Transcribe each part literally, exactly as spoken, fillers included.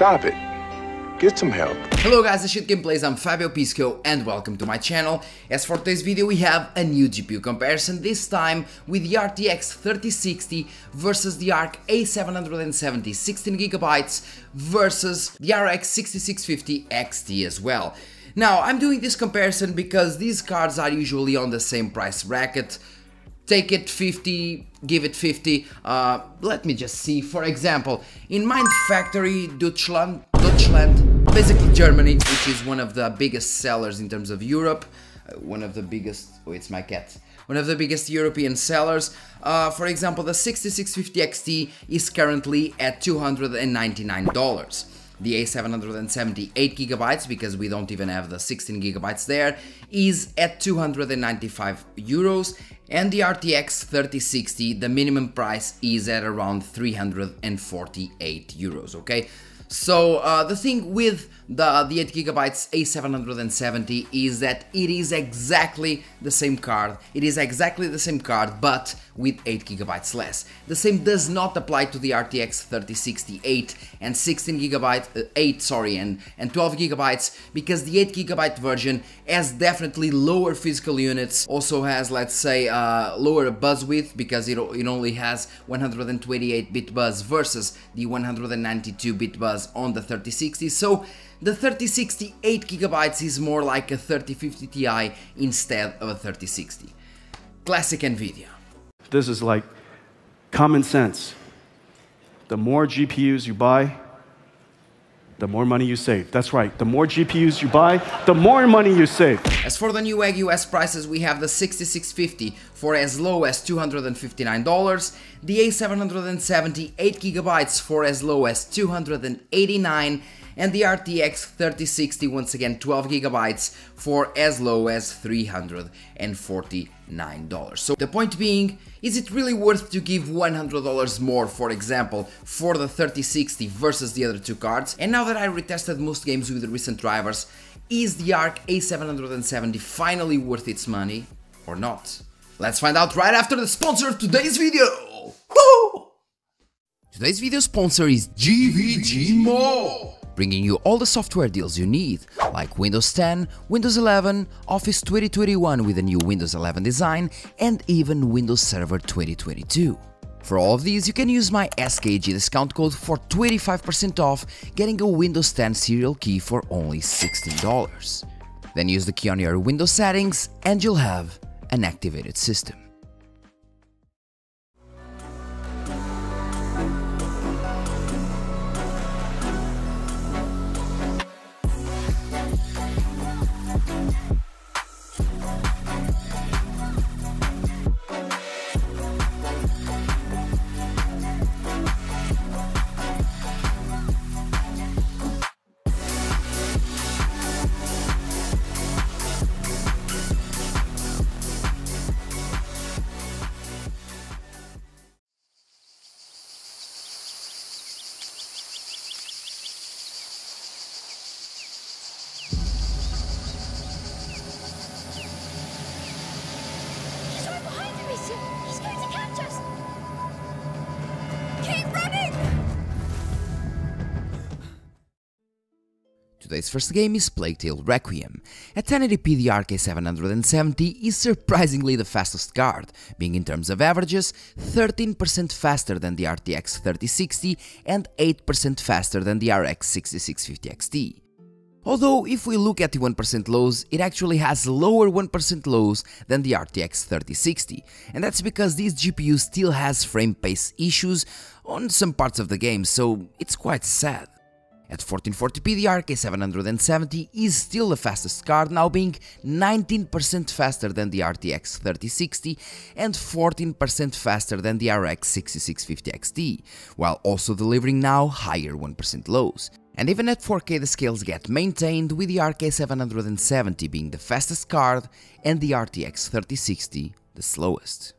Stop it. Get some help. Hello guys, this is Gameplays, I'm Fabio Pisco and welcome to my channel. As for today's video, we have a new G P U comparison, this time with the R T X thirty sixty versus the A R C A seven seventy sixteen gigabyte versus the R X sixty-six fifty X T as well. Now, I'm doing this comparison because these cards are usually on the same price bracket. Take it fifty, give it fifty. Uh, let me just see, for example, in Mind Factory, Deutschland, Deutschland, basically Germany, which is one of the biggest sellers in terms of Europe, one of the biggest, oh, it's my cat, one of the biggest European sellers. Uh, for example, the sixty-six fifty X T is currently at two hundred ninety-nine dollars. The A seven seventy eight gigabytes, because we don't even have the sixteen gigabytes there, is at two hundred ninety-five euros, and the R T X thirty sixty, the minimum price, is at around three hundred forty-eight euros, okay? So uh, the thing with the, the eight gigabyte A seven seventy is that it is exactly the same card, it is exactly the same card, but with eight gigabyte less. The same does not apply to the R T X thirty sixty eight and sixteen gigabyte, uh, eight, sorry, and, and twelve gigabyte, because the eight gigabyte version has definitely lower physical units, also has, let's say, uh, lower bus width, because it, it only has one hundred twenty-eight bit bus versus the one hundred ninety-two bit bus on the thirty sixty, so the thirty sixty eight gigabyte is more like a thirty fifty Ti instead of a thirty sixty. Classic NVIDIA. This is like common sense. The more G P Us you buy, the more money you save. That's right, the more G P Us you buy, the more money you save. As for the Newegg U S prices, we have the sixty-six fifty for as low as two hundred fifty-nine dollars, the A seven seventy eight gigabyte for as low as two hundred eighty-nine dollars, and the R T X thirty sixty, once again twelve gigabyte, for as low as three hundred forty-nine dollars. So the point being, is it really worth to give one hundred dollars more, for example, for the thirty sixty versus the other two cards? And now that I retested most games with the recent drivers, is the A R C A seven seventy finally worth its money or not? Let's find out right after the sponsor of today's video! Woo! Today's video sponsor is G V G Mall, bringing you all the software deals you need, like Windows ten, Windows eleven, Office twenty twenty-one with a new Windows eleven design, and even Windows Server twenty twenty-two. For all of these, you can use my S K G discount code for twenty-five percent off, getting a Windows ten serial key for only sixteen dollars. Then use the key on your Windows settings and you'll have an activated system. Today's first game is Plague Tale: Requiem. At ten eighty p, the A R C A seven seventy is surprisingly the fastest card, being in terms of averages thirteen percent faster than the R T X thirty sixty and eight percent faster than the R X sixty-six fifty X T. Although, if we look at the one percent lows, it actually has lower one percent lows than the R T X thirty sixty, and that's because this G P U still has frame pace issues on some parts of the game, so it's quite sad. At fourteen forty p, the A R C A seven seventy is still the fastest card, now being nineteen percent faster than the R T X thirty sixty and fourteen percent faster than the R X sixty-six fifty X T, while also delivering now higher one percent lows. And even at four K, the scales get maintained, with the A R C A seven seventy being the fastest card and the R T X thirty sixty the slowest.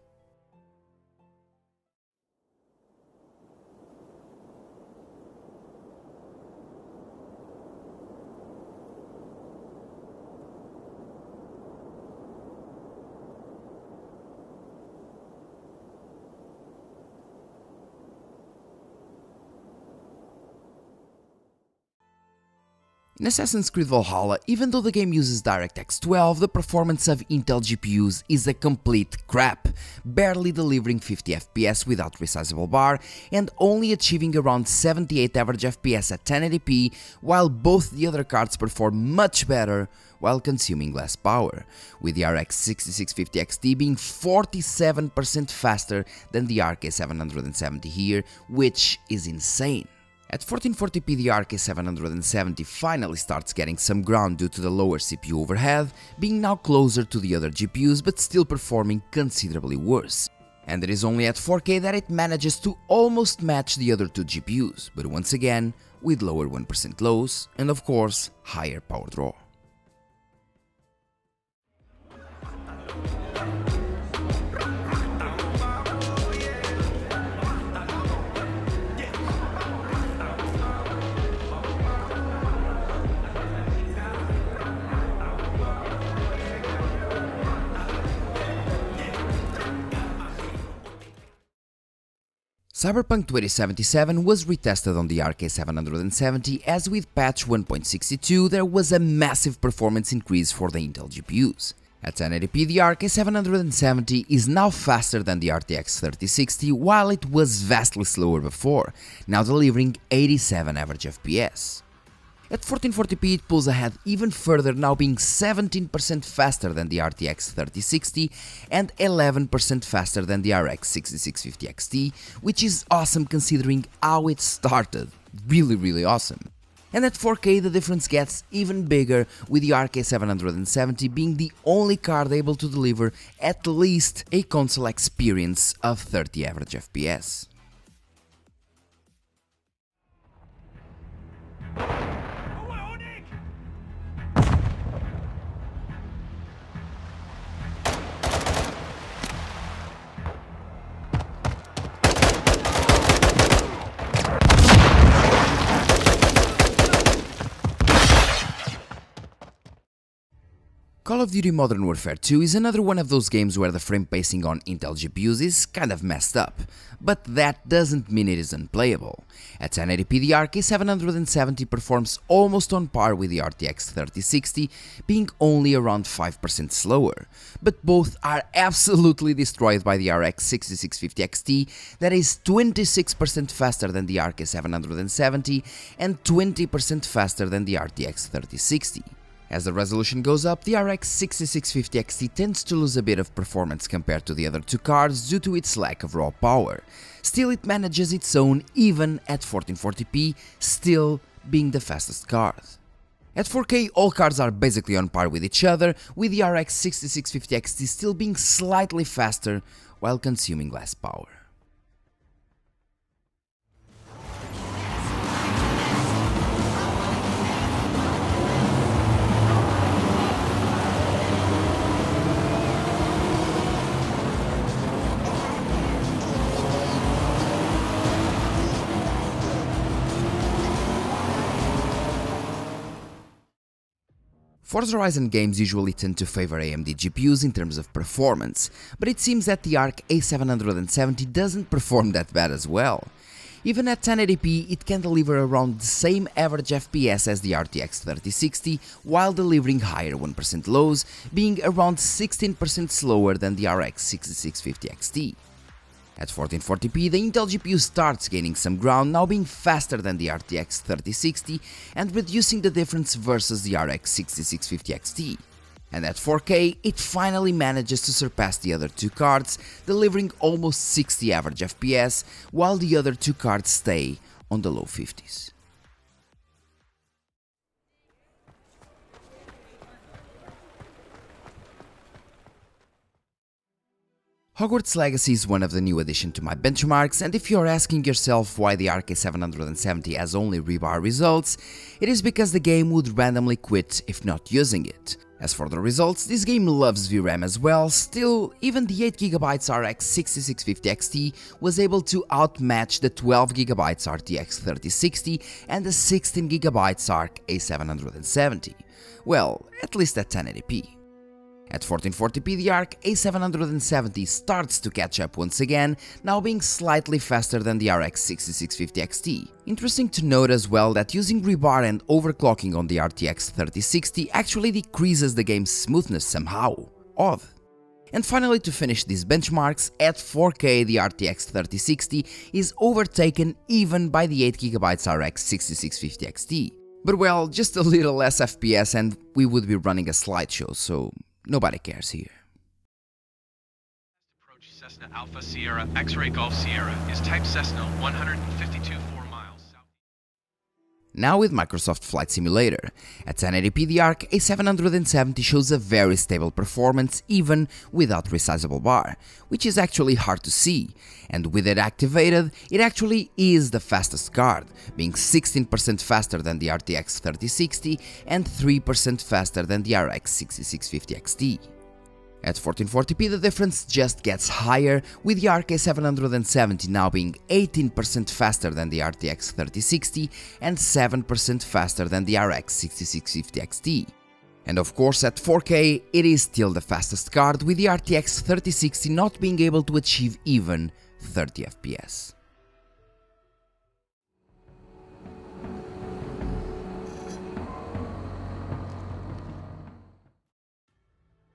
In Assassin's Creed Valhalla, even though the game uses DirectX twelve, the performance of Intel G P Us is a complete crap, barely delivering fifty F P S without resizable bar and only achieving around seventy-eight average F P S at ten eighty p, while both the other cards perform much better while consuming less power, with the R X sixty-six fifty X T being forty-seven percent faster than the A R C A seven seventy here, which is insane. At fourteen forty p, the A R C A seven seventy finally starts getting some ground due to the lower C P U overhead, being now closer to the other G P Us but still performing considerably worse. And it is only at four K that it manages to almost match the other two G P Us, but once again with lower one percent lows and, of course, higher power draw. Cyberpunk twenty seventy-seven was retested on the A R C A seven seventy, as with patch one point sixty-two there was a massive performance increase for the Intel G P Us. At ten eighty p, the A R C A seven seventy is now faster than the R T X thirty sixty, while it was vastly slower before, now delivering eighty-seven average F P S. At fourteen forty p, it pulls ahead even further, now being seventeen percent faster than the R T X thirty sixty and eleven percent faster than the R X sixty-six fifty X T, which is awesome considering how it started. Really, really awesome. And at four K, the difference gets even bigger, with the A R C A seven seventy being the only card able to deliver at least a console experience of thirty average F P S. Call of Duty Modern Warfare two is another one of those games where the frame pacing on Intel G P Us is kind of messed up, but that doesn't mean it is unplayable. At ten eighty p, the A R C A seven seventy performs almost on par with the R T X thirty sixty, being only around five percent slower, but both are absolutely destroyed by the R X sixty-six fifty X T, that is twenty-six percent faster than the A R C A seven seventy and twenty percent faster than the R T X thirty sixty. As the resolution goes up, the R X sixty-six fifty X T tends to lose a bit of performance compared to the other two cards due to its lack of raw power. Still, it manages its own even at fourteen forty p, still being the fastest card. At four K, all cards are basically on par with each other, with the R X sixty-six fifty X T still being slightly faster while consuming less power. Forza Horizon games usually tend to favor A M D G P Us in terms of performance, but it seems that the A R C A seven seventy doesn't perform that bad as well. Even at ten eighty p, it can deliver around the same average F P S as the R T X thirty sixty, while delivering higher one percent lows, being around sixteen percent slower than the R X sixty-six fifty X T. At fourteen forty p, the Intel G P U starts gaining some ground, now being faster than the R T X thirty sixty and reducing the difference versus the R X sixty-six fifty X T. And at four K, it finally manages to surpass the other two cards, delivering almost sixty average F P S, while the other two cards stay on the low fifties. Hogwarts Legacy is one of the new additions to my benchmarks, and if you're asking yourself why the A R C A seven seventy has only rebar results, it is because the game would randomly quit if not using it. As for the results, this game loves V RAM as well. Still, even the eight gigabyte R X sixty-six fifty X T was able to outmatch the twelve gigabyte R T X thirty sixty and the sixteen gigabyte A R C A seven seventy. Well, at least at ten eighty p. At fourteen forty p, the ARC A seven seventy starts to catch up once again, now being slightly faster than the R X sixty-six fifty X T. Interesting to note as well that using rebar and overclocking on the R T X thirty sixty actually decreases the game's smoothness somehow. Odd. And finally, to finish these benchmarks, at four K the R T X thirty sixty is overtaken even by the eight gigabyte R X sixty-six fifty X T. But well, just a little less F P S and we would be running a slideshow, so nobody cares here. Approach Cessna Alpha Sierra X-Ray Golf Sierra is type Cessna one fifty-two. Now with Microsoft Flight Simulator. At ten eighty p, the ARC A seven seventy shows a very stable performance even without resizable bar, which is actually hard to see, and with it activated, it actually is the fastest card, being sixteen percent faster than the R T X thirty sixty and three percent faster than the R X sixty-six fifty X T. At fourteen forty p, the difference just gets higher, with the ARC A seven seventy now being eighteen percent faster than the R T X thirty sixty and seven percent faster than the R X sixty-six fifty X T. And of course, at four K, it is still the fastest card, with the R T X thirty sixty not being able to achieve even thirty F P S.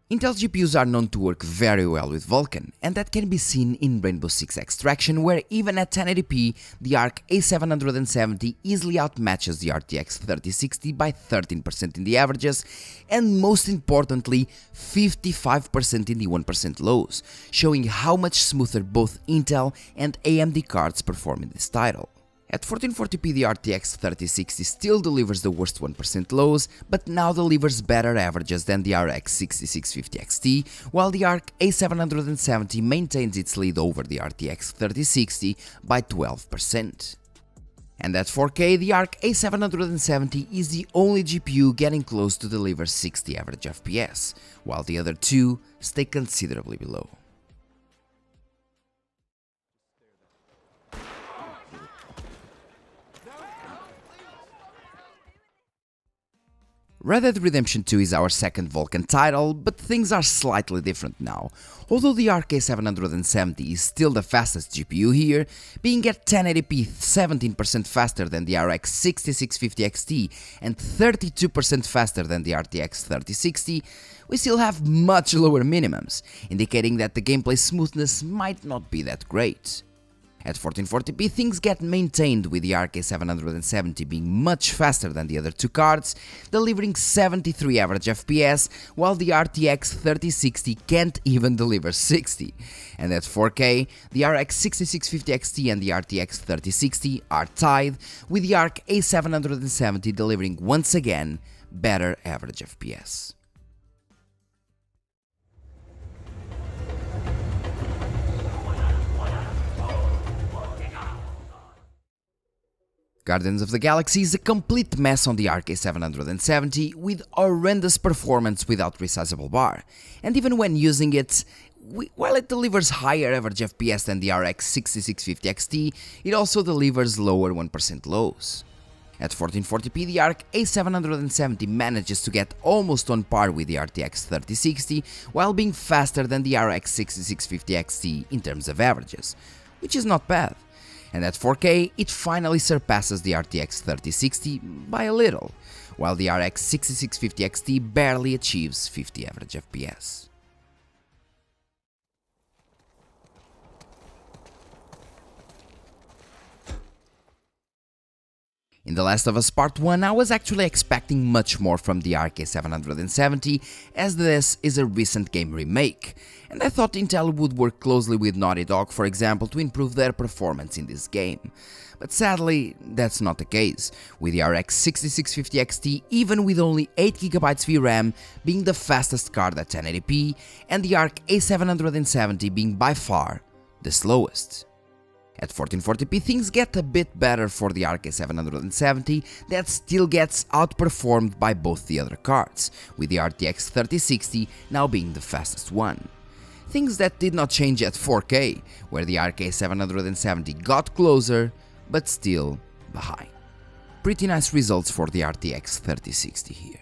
Intel's G P Us are known to work very well with Vulkan, and that can be seen in Rainbow Six: Extraction, where even at ten eighty p, the ARC A seven seventy easily outmatches the R T X thirty sixty by thirteen percent in the averages, and most importantly, fifty-five percent in the one percent lows, showing how much smoother both Intel and A M D cards perform in this title. At fourteen forty p, the R T X thirty sixty still delivers the worst one percent lows, but now delivers better averages than the R X sixty-six fifty X T, while the ARC A seven seventy maintains its lead over the R T X thirty sixty by twelve percent. And at four K, the ARC A seven seventy is the only G P U getting close to deliver sixty average F P S, while the other two stay considerably below. Red Dead Redemption two is our second Vulkan title, but things are slightly different now, although the ARC A seven seventy is still the fastest G P U here, being at ten eighty p seventeen percent faster than the R X sixty-six fifty X T and thirty-two percent faster than the R T X thirty sixty, we still have much lower minimums, indicating that the gameplay smoothness might not be that great. At fourteen forty p, things get maintained, with the ARC A seven seventy being much faster than the other two cards, delivering seventy-three average F P S, while the R T X thirty sixty can't even deliver sixty. And at four K, the R X sixty-six fifty X T and the R T X thirty sixty are tied, with the ARC A seven seventy delivering once again better average F P S. Guardians of the Galaxy is a complete mess on the ARC A seven seventy, with horrendous performance without resizable bar, and even when using it, we, while it delivers higher average F P S than the R X sixty-six fifty X T, it also delivers lower one percent lows. At fourteen forty p, the ARC A seven seventy manages to get almost on par with the R T X thirty sixty, while being faster than the R X sixty-six fifty X T in terms of averages, which is not bad. And at four K, it finally surpasses the R T X thirty sixty by a little, while the R X sixty-six fifty X T barely achieves fifty average F P S. In The Last of Us Part one, I was actually expecting much more from the ARC A seven seventy, as this is a recent game remake, and I thought Intel would work closely with Naughty Dog, for example, to improve their performance in this game. But sadly, that's not the case, with the R X sixty-six fifty X T, even with only eight gigabytes V RAM, being the fastest card at ten eighty p, and the ARC A seven seventy being by far the slowest. At fourteen forty p, things get a bit better for the ARC A seven seventy, that still gets outperformed by both the other cards, with the R T X thirty sixty now being the fastest one. Things that did not change at four K, where the ARC A seven seventy got closer, but still behind. Pretty nice results for the R T X thirty sixty here.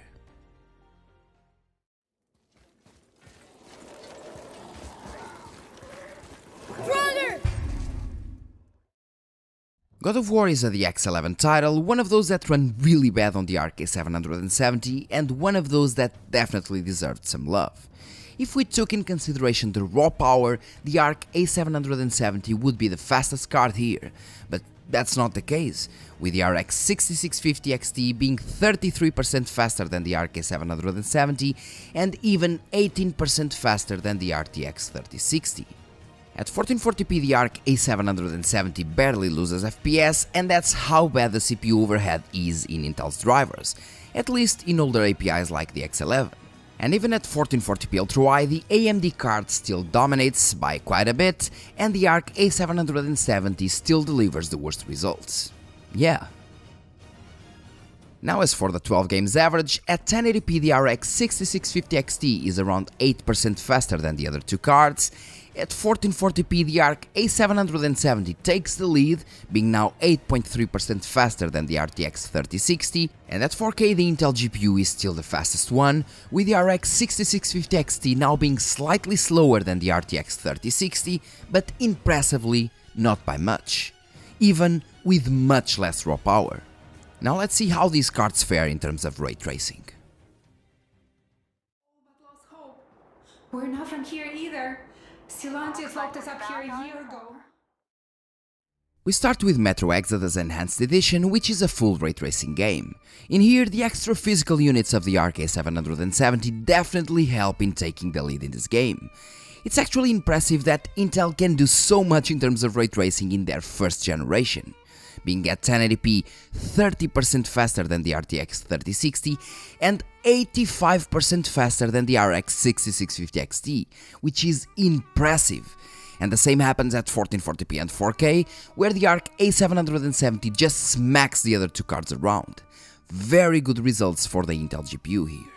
God of War is a D X eleven title, one of those that run really bad on the A R C A seven seventy and one of those that definitely deserved some love. If we took in consideration the raw power, the A R C A seven seventy would be the fastest card here, but that's not the case, with the R X sixty-six fifty X T being thirty-three percent faster than the A R C A seven seventy and even eighteen percent faster than the R T X thirty sixty. At fourteen forty p the A R C A seven seventy barely loses F P S, and that's how bad the C P U overhead is in Intel's drivers, at least in older A P Is like the X eleven. And even at fourteen forty p ultra-wide, the A M D card still dominates by quite a bit, and the A R C A seven seventy still delivers the worst results. Yeah. Now as for the twelve games average, at ten eighty p the R X sixty-six fifty X T is around eight percent faster than the other two cards. At fourteen forty p the A R C A seven seventy takes the lead, being now eight point three percent faster than the R T X thirty sixty, and at four K the Intel G P U is still the fastest one, with the R X sixty-six fifty X T now being slightly slower than the R T X thirty sixty, but impressively not by much, even with much less raw power. Now let's see how these cards fare in terms of ray tracing. We're not from here either. Silanti flagged us up here a year ago. We start with Metro Exodus Enhanced Edition, which is a full ray tracing game. In here, the extra physical units of the A R C A seven seventy definitely help in taking the lead in this game. It's actually impressive that Intel can do so much in terms of ray tracing in their first generation, being at ten eighty p thirty percent faster than the R T X thirty sixty and eighty-five percent faster than the R X sixty-six fifty X T, which is impressive. And the same happens at fourteen forty p and four K, where the A R C A seven seventy just smacks the other two cards around. Very good results for the Intel G P U here.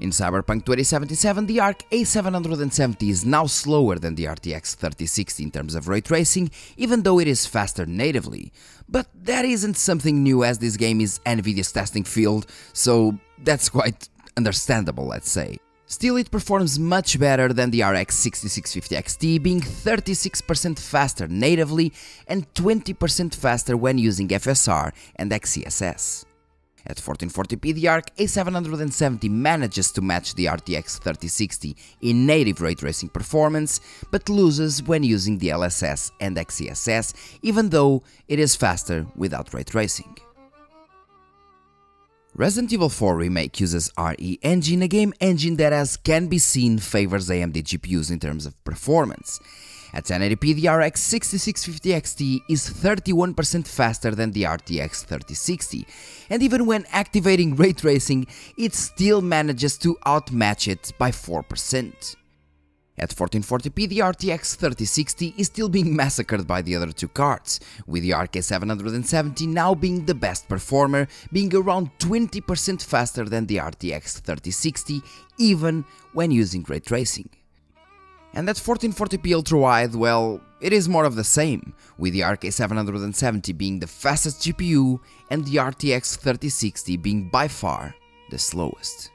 In Cyberpunk twenty seventy-seven, the A R C A seven seventy is now slower than the R T X thirty sixty in terms of ray tracing, even though it is faster natively. But that isn't something new, as this game is NVIDIA's testing field, so that's quite understandable, let's say. Still, it performs much better than the R X sixty-six fifty X T, being thirty-six percent faster natively and twenty percent faster when using F S R and X e S S. At fourteen forty p, the A R C A seven seventy manages to match the R T X thirty sixty in native ray tracing performance, but loses when using the L S S and X e S S, even though it is faster without ray tracing. Resident Evil four Remake uses R E Engine, a game engine that, as can be seen, favors A M D G P Us in terms of performance. At ten eighty p, the R X sixty-six fifty X T is thirty-one percent faster than the R T X thirty sixty, and even when activating ray tracing, it still manages to outmatch it by four percent. At fourteen forty p, the R T X thirty sixty is still being massacred by the other two cards, with the A R C A seven seventy now being the best performer, being around twenty percent faster than the R T X thirty sixty, even when using ray tracing. And at fourteen forty p ultra-wide, well, it is more of the same, with the A R C A seven seventy being the fastest G P U and the R T X thirty sixty being by far the slowest.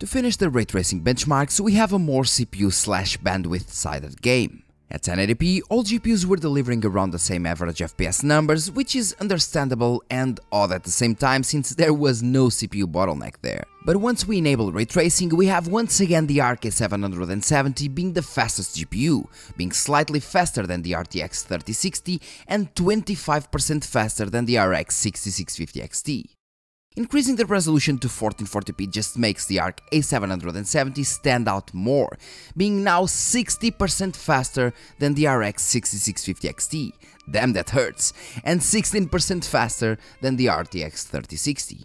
To finish the ray tracing benchmarks, we have a more C P U slash bandwidth sided game. At ten eighty p, all G P Us were delivering around the same average F P S numbers, which is understandable and odd at the same time, since there was no C P U bottleneck there. But once we enable ray tracing, we have once again the A R C A seven seventy being the fastest G P U, being slightly faster than the R T X thirty sixty and twenty-five percent faster than the R X sixty-six fifty X T. Increasing the resolution to fourteen forty p just makes the A R C A seven seventy stand out more, being now sixty percent faster than the R X sixty-six fifty X T, damn that hurts, and sixteen percent faster than the R T X thirty sixty.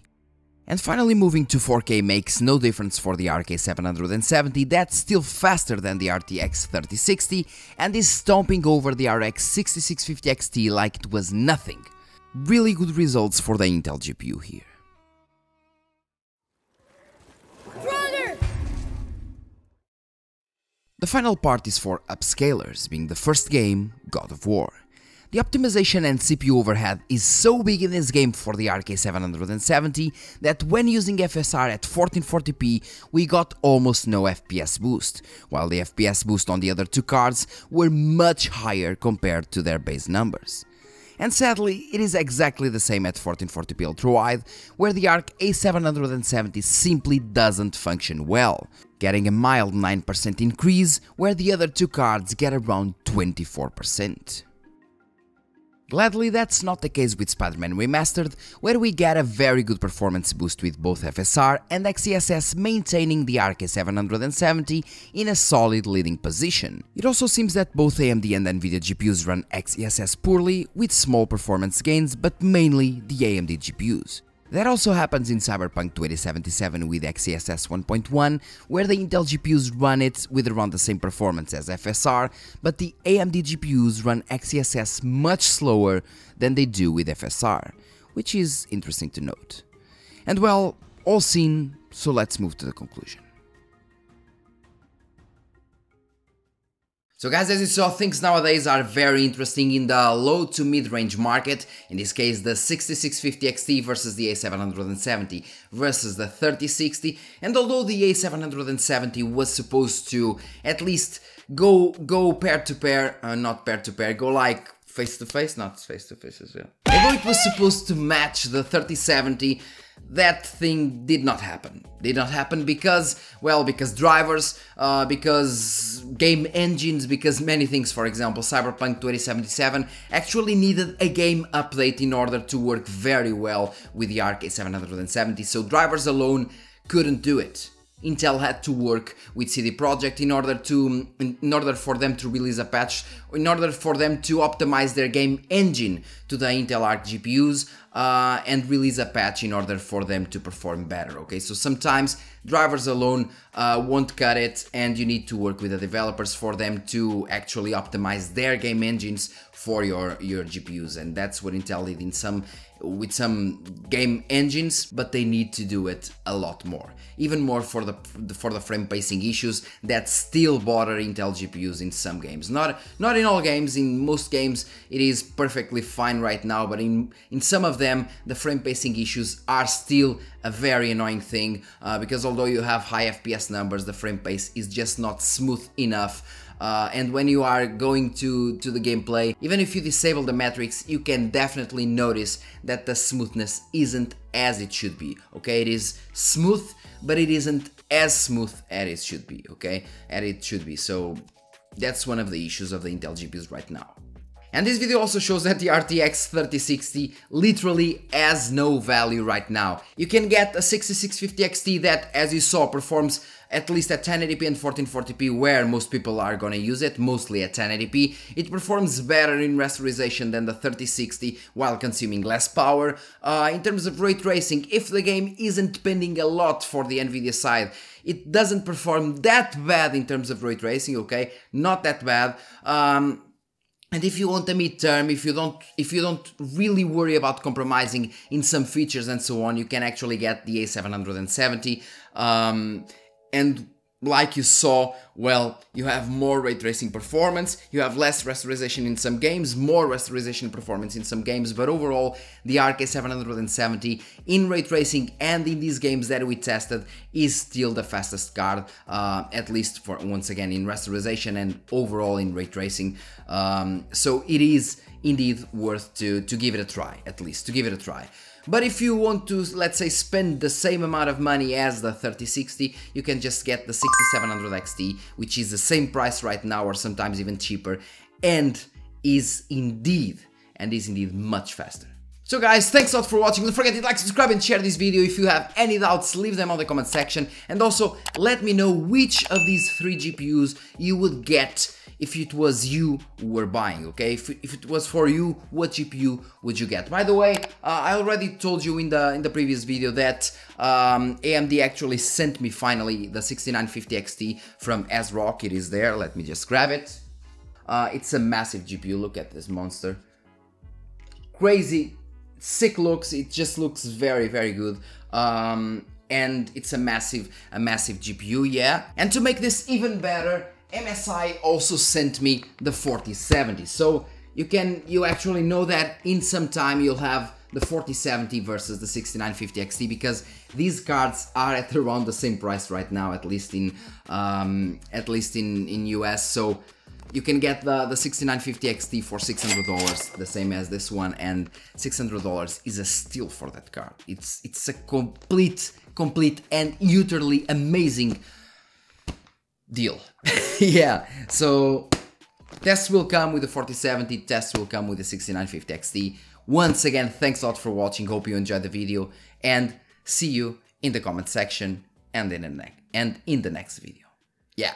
And finally, moving to four K makes no difference for the A R C A seven seventy, that's still faster than the R T X thirty sixty and is stomping over the R X sixty-six fifty X T like it was nothing. Really good results for the Intel G P U here. The final part is for upscalers, being the first game, God of War. The optimization and C P U overhead is so big in this game for the A R C A seven seventy that when using F S R at fourteen forty p we got almost no F P S boost, while the F P S boost on the other two cards were much higher compared to their base numbers. And sadly, it is exactly the same at fourteen forty p ultra-wide, where the A R C A seven seventy simply doesn't function well, getting a mild nine percent increase, where the other two cards get around twenty-four percent. Gladly, that's not the case with Spider-Man Remastered, where we get a very good performance boost with both F S R and XeSS maintaining the A R C A seven seventy in a solid leading position. It also seems that both A M D and NVIDIA G P Us run XeSS poorly, with small performance gains, but mainly the A M D G P Us. That also happens in Cyberpunk twenty seventy-seven with XeSS one point one, where the Intel G P Us run it with around the same performance as F S R, but the A M D G P Us run XeSS much slower than they do with F S R, which is interesting to note. And well, all seen, so let's move to the conclusion. So guys, as you saw, things nowadays are very interesting in the low to mid-range market, in this case the sixty-six fifty X T versus the A seven seventy versus the thirty sixty, and although the A seven seventy was supposed to at least go go pair-to-pair, uh, not pair-to-pair, go like face-to-face, not face-to-face as well. Although it was supposed to match the thirty seventy, that thing did not happen. Did not happen because, well, because drivers, uh, because game engines, because many things. For example, Cyberpunk twenty seventy-seven actually needed a game update in order to work very well with the A R C A seven seventy, so drivers alone couldn't do it. Intel had to work with C D Projekt in order to, in order for them to release a patch, in order for them to optimize their game engine to the Intel Arc G P Us uh, and release a patch in order for them to perform better, okay? So sometimes drivers alone uh, won't cut it, and you need to work with the developers for them to actually optimize their game engines for your, your G P Us, and that's what Intel did in some, with some game engines, but they need to do it a lot more, even more for the for the frame pacing issues that still bother Intel G P Us in some games. Not not in all games. In most games it is perfectly fine right now, but in in some of them the frame pacing issues are still a very annoying thing, uh, because although you have high F P S numbers, the frame pace is just not smooth enough. Uh, and when you are going to, to the gameplay, even if you disable the metrics, you can definitely notice that the smoothness isn't as it should be, okay? It is smooth, but it isn't as smooth as it should be, okay? As it should be, so that's one of the issues of the Intel G P Us right now. And this video also shows that the R T X thirty sixty literally has no value right now. You can get a sixty-six fifty X T that, as you saw, performs at least at ten eighty p and fourteen forty p, where most people are gonna use it, mostly at ten eighty p. It performs better in rasterization than the thirty sixty while consuming less power. Uh, in terms of ray tracing, if the game isn't pending a lot for the NVIDIA side, it doesn't perform that bad in terms of ray tracing, okay? Not that bad. Um, And if you want a mid-term, if you don't, if you don't really worry about compromising in some features and so on, you can actually get the A seven seventy. Um, and like you saw, well, you have more ray tracing performance, you have less rasterization in some games, more rasterization performance in some games, but overall, the A R C A seven seventy in ray tracing and in these games that we tested is still the fastest card, uh, at least for, once again, in rasterization and overall in ray tracing. Um, so it is indeed worth to, to give it a try, at least, to give it a try. But if you want to, let's say, spend the same amount of money as the thirty sixty, you can just get the sixty-seven hundred X T, which is the same price right now or sometimes even cheaper, and is indeed, and is indeed much faster. So guys, thanks a lot for watching. Don't forget to like, subscribe and share this video. If you have any doubts, leave them on the comment section, and also let me know which of these three G P Us you would get if it was you who were buying, okay? If, if it was for you, what G P U would you get? By the way, uh, I already told you in the in the previous video that um, A M D actually sent me finally the sixty-nine fifty X T from ASRock. It is there, let me just grab it. Uh, it's a massive G P U, look at this monster. Crazy, sick looks, it just looks very, very good. Um, and it's a massive, a massive G P U, yeah? And to make this even better, M S I also sent me the forty seventy, so you can you actually know that in some time you'll have the forty seventy versus the sixty-nine fifty X T, because these cards are at around the same price right now, at least in um, at least in in U S. So you can get the, the sixty-nine fifty X T for six hundred dollars, the same as this one, and six hundred dollars is a steal for that card. It's it's a complete, complete and utterly amazing deal. Yeah, so tests will come with the forty seventy, tests will come with the sixty-nine fifty X T. Once again, thanks a lot for watching, hope you enjoyed the video, and see you in the comment section and in the, ne and in the next video. Yeah.